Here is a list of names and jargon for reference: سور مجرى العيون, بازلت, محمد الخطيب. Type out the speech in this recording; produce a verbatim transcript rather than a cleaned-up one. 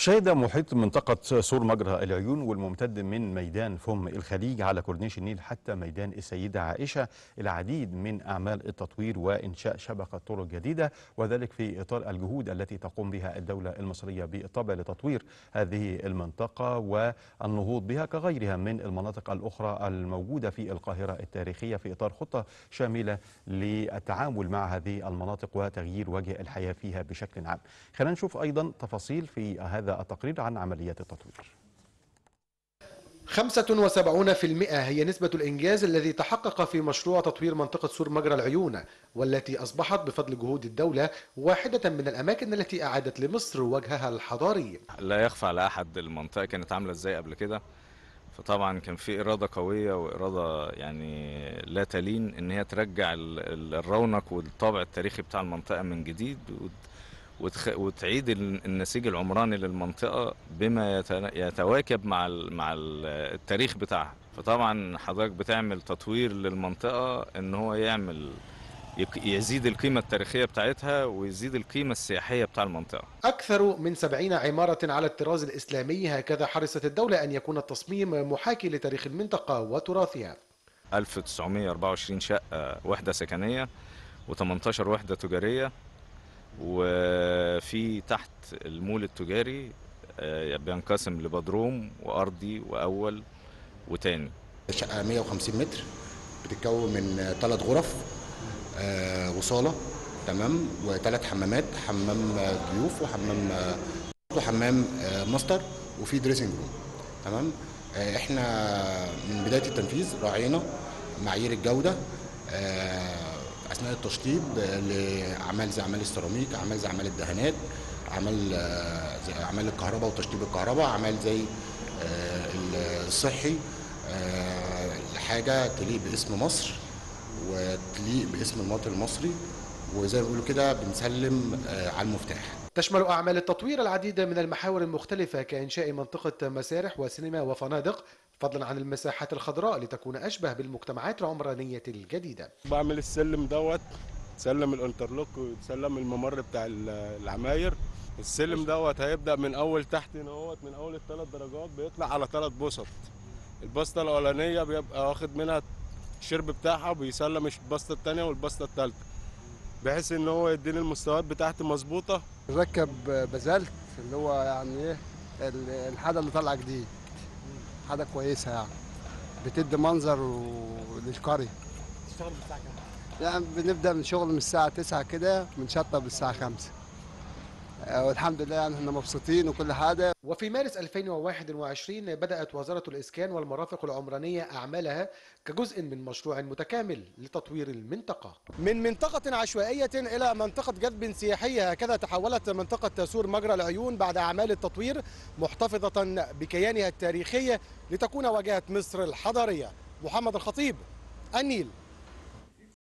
شهد محيط منطقة سور مجرى العيون والممتد من ميدان فم الخليج على كورنيش النيل حتى ميدان السيدة عائشة العديد من أعمال التطوير وإنشاء شبكة طرق جديدة، وذلك في إطار الجهود التي تقوم بها الدولة المصرية بالطبع لتطوير هذه المنطقة والنهوض بها كغيرها من المناطق الأخرى الموجودة في القاهرة التاريخية، في إطار خطة شاملة للتعامل مع هذه المناطق وتغيير وجه الحياة فيها بشكل عام. خلينا نشوف أيضا تفاصيل في هذا التقرير عن عمليات التطوير. خمسة وسبعين بالمئة هي نسبة الإنجاز الذي تحقق في مشروع تطوير منطقة سور مجرى العيون، والتي أصبحت بفضل جهود الدولة واحدة من الأماكن التي أعادت لمصر وجهها الحضاري. لا يخفى على أحد المنطقة كانت عاملة إزاي قبل كده، فطبعا كان في إرادة قوية وإرادة يعني لا تلين إن هي ترجع الرونق والطابع التاريخي بتاع المنطقة من جديد، وتعيد النسيج العمراني للمنطقة بما يتواكب مع مع التاريخ بتاعها. فطبعا حضرتك بتعمل تطوير للمنطقة ان هو يعمل يزيد القيمة التاريخية بتاعتها ويزيد القيمة السياحية بتاع المنطقة. أكثر من سبعين عمارة على الطراز الإسلامي، هكذا حرصت الدولة أن يكون التصميم محاكي لتاريخ المنطقة وتراثها. ألف وتسعمئة وأربعة وعشرين شقة وحدة سكنية وثمانية عشر وحدة تجارية، وفي تحت المول التجاري بينقسم لبدروم وارضي واول وتاني. شقه مئة وخمسين متر بتتكون من ثلاث غرف وصاله، تمام، وثلاث حمامات، حمام ضيوف وحمام وحمام ماستر وفي دريسنج روم، تمام. احنا من بدايه التنفيذ راعينا معايير الجوده أثناء التشطيب لأعمال زي أعمال السيراميك، أعمال زي أعمال الدهانات، أعمال زي أعمال الكهرباء وتشطيب الكهرباء، أعمال زي الصحي، حاجة تليق باسم مصر وتليق باسم المواطن المصري، وزي ما بيقولوا كده بنسلم على المفتاح. تشمل أعمال التطوير العديد من المحاور المختلفة كإنشاء منطقة مسارح وسينما وفنادق، فضلا عن المساحات الخضراء لتكون أشبه بالمجتمعات العمرانية الجديدة. بعمل السلم دوت، سلم الانترلوك وسلم الممر بتاع العماير. السلم دوت هيبدأ من أول تحت اهوت، من أول الثلاث درجات بيطلع على ثلاث بسط. البسطة الأولانية بيبقى واخد منها الشرب بتاعها وبيسلم البسطة الثانية والبسطة الثالثة، بحيث إن هو يديني المستويات بتاعتي مظبوطة. ركب بازلت اللي هو يعني إيه الحاجة اللي طالعة جديد، حاجة كويسة يعني بتدي منظر للقرية. بتشتغل من الساعة كام؟ يعني بنبدأ من شغل من الساعة تسعة كده، بنشطب الساعة خمسة، والحمد لله يعني احنا مبسوطين وكل حاجة. وفي مارس ألفين وواحد وعشرين بدأت وزارة الإسكان والمرافق العمرانية أعمالها كجزء من مشروع متكامل لتطوير المنطقة. من منطقة عشوائية إلى منطقة جذب سياحية، هكذا تحولت منطقة سور مجرى العيون بعد أعمال التطوير، محتفظة بكيانها التاريخي لتكون واجهة مصر الحضارية. محمد الخطيب، النيل.